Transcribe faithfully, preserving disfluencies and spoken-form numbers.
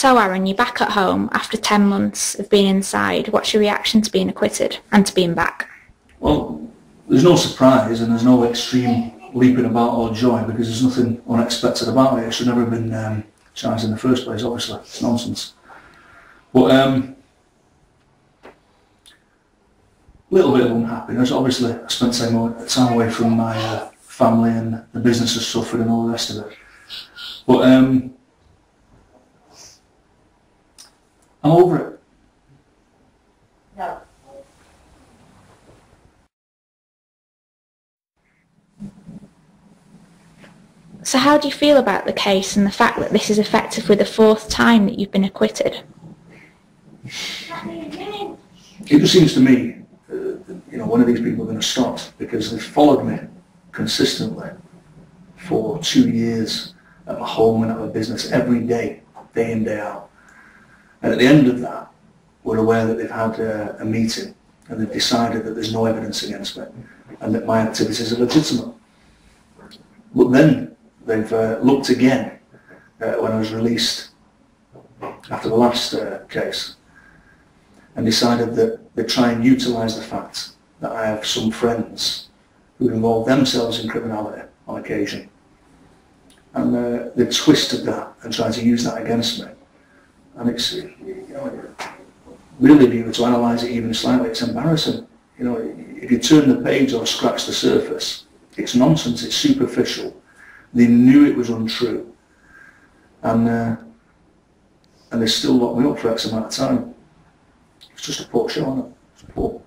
So Aaron, you're back at home after ten months of being inside. What's your reaction to being acquitted and to being back? Well, there's no surprise and there's no extreme leaping about or joy because there's nothing unexpected about it. It should never have been um, charged in the first place, obviously. It's nonsense. But um, little bit of unhappiness. Obviously, I spent time, time away from my uh, family and the business has suffered and all the rest of it. But um, I'm over it. No. So how do you feel about the case and the fact that this is effectively the fourth time that you've been acquitted? It just seems to me, uh, you know, one of these people are going to stop because they've followed me consistently for two years at my home and at my business every day, day in, day out. And at the end of that, we're aware that they've had uh, a meeting and they've decided that there's no evidence against me and that my activities are legitimate. But then they've uh, looked again uh, when I was released after the last uh, case and decided that they try and utilise the fact that I have some friends who involve themselves in criminality on occasion. And uh, they've twisted that and tried to use that against me. And it's, you know, really, if you were to analyse it even slightly, it's embarrassing. You know, if you turn the page or scratch the surface, it's nonsense, it's superficial. They knew it was untrue. And, uh, and they still locked me up for X amount of time. It's just a poor show, isn't it? It's poor.